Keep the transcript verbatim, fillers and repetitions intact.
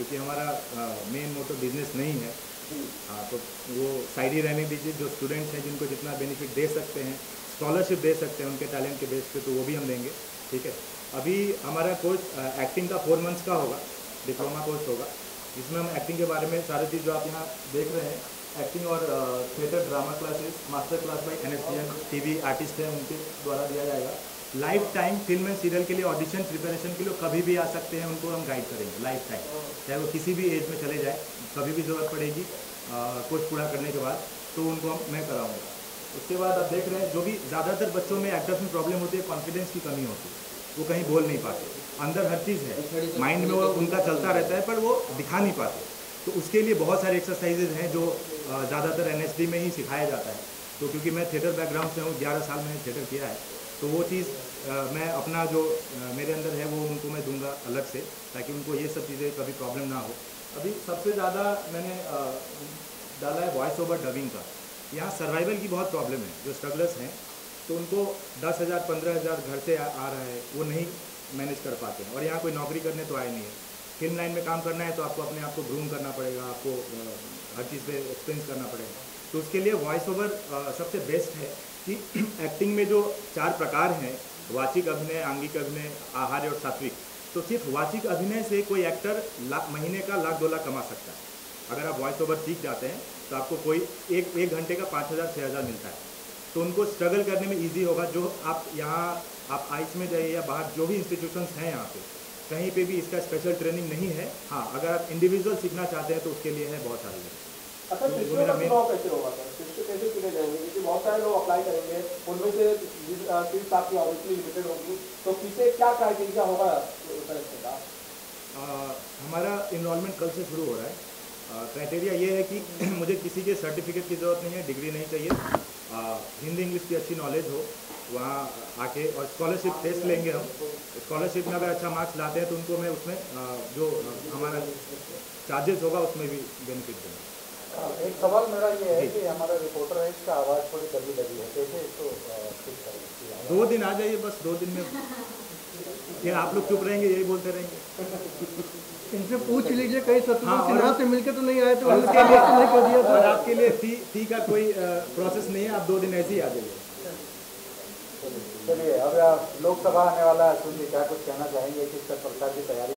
क्योंकि हमारा main motto business नहीं है। हाँ, तो वो साइड ही रहने दीजिए। जो स्टूडेंट्स हैं जिनको जितना बेनिफिट दे सकते हैं, स्कॉलरशिप दे सकते हैं उनके टैलेंट के बेस पे, तो वो भी हम देंगे। ठीक है, अभी हमारा कोर्स एक्टिंग का फोर मंथ्स का होगा, डिप्लोमा कोर्स होगा, जिसमें हम एक्टिंग के बारे में सारी चीज़ जो आप यहाँ देख रहे हैं, एक्टिंग और theatre drama classes, master class by N S T N T V artist हैं उनके द्वारा दिया जाएगा। Life time film and serial के लिए ऑडिशन प्रिपरेशन के लिए कभी भी आ सकते हैं, उनको हम गाइड करेंगे लाइफ टाइम, चाहे वो किसी भी एज में चले जाए, कभी भी ज़रूरत पड़ेगी कोर्स पूरा करने के बाद तो उनको हम मैं कराऊंगा। उसके बाद आप देख रहे हैं जो भी ज़्यादातर बच्चों में एक्टर्स में प्रॉब्लम होती है, कॉन्फिडेंस की कमी होती है, वो कहीं बोल नहीं पाते, अंदर हर चीज़ है, माइंड में वो उनका चलता रहता है पर वो दिखा नहीं पाते। तो उसके लिए बहुत सारे एक्सरसाइजेज हैं जो ज़्यादातर एन एस डी में ही सिखाया जाता है। तो क्योंकि मैं थिएटर बैकग्राउंड से हूँ, ग्यारह साल मैंने थिएटर किया है, तो वो चीज़ आ, मैं अपना जो आ, मेरे अंदर है वो उनको मैं दूंगा अलग से, ताकि उनको ये सब चीज़ें कभी प्रॉब्लम ना हो। अभी सबसे ज़्यादा मैंने आ, डाला है वॉइस ओवर डबिंग का। यहाँ सर्वाइवल की बहुत प्रॉब्लम है, जो स्ट्रगलर्स हैं तो उनको दस हज़ार पंद्रह हज़ार घर से आ, आ रहा है, वो नहीं मैनेज कर पाते हैं। और यहाँ कोई नौकरी करने तो आए नहीं है, फिल्म लाइन में काम करना है तो आपको अपने आप को ग्रूम करना पड़ेगा, आपको हर चीज़ पर एक्सपीरियंस करना पड़ेगा। तो उसके लिए वॉइस ओवर सबसे बेस्ट है कि एक्टिंग में जो चार प्रकार हैं, वाचिक अभिनय, आंगिक अभिनय, आहार्य और सात्विक, तो सिर्फ वाचिक अभिनय से कोई एक्टर महीने का लाख दो लाख कमा सकता है। अगर आप वॉइस ओवर सीख जाते हैं तो आपको कोई एक एक घंटे का पाँच हज़ार छः हज़ार मिलता है, तो उनको स्ट्रगल करने में ईजी होगा। जो आप यहाँ आप आइस में जाइए या बाहर जो भी इंस्टीट्यूशंस हैं यहाँ पे, कहीं पर भी इसका स्पेशल ट्रेनिंग नहीं है। हाँ, अगर आप इंडिविजुअल सीखना चाहते हैं तो उसके लिए है बहुत सारी। अच्छा, शिक्षकों का चुनाव कैसे होगा सर? शिक्षक कैसे चुने जाएंगे? क्योंकि बहुत सारे लोग अप्लाई करेंगे, उनमें से सीट आपकी ऑब्वियसली लिमिटेड होगी, तो पीछे क्या क्राइटेरिया होगा सर इसका? हमारा इनरोलमेंट कल से शुरू हो रहा है। क्राइटेरिया ये है कि मुझे किसी के सर्टिफिकेट की ज़रूरत नहीं है, डिग्री नहीं चाहिए, हिंदी इंग्लिश की अच्छी नॉलेज हो, वहाँ आके और स्कॉलरशिप टेस्ट लेंगे हम। स्कॉलरशिप में अगर अच्छा मार्क्स लाते हैं तो उनको मैं उसमें जो हमारा चार्जेस होगा उसमें भी बेनिफिट देंगे। एक सवाल मेरा ये है कि हमारा रिपोर्टर है, इसका आवाज़ थोड़ी कमी लगी है, कैसे इसको ठीक करें? दो दिन आ जाइए, बस दो दिन में फिर आप लोग चुप रहेंगे, यही बोलते रहेंगे। इनसे पूछ लीजिए कई सत्र यहाँ से मिलकर तो नहीं आए तो उसके लिए नहीं कर दिया था। आपके लिए फी फी का कोई प्रोसेस नहीं है, आप दो दिन ऐसे ही आ जाइए। चलिए, अब लोकसभा आने वाला है, सुनिए क्या कुछ कहना चाहेंगे, किस प्रकार की तैयारी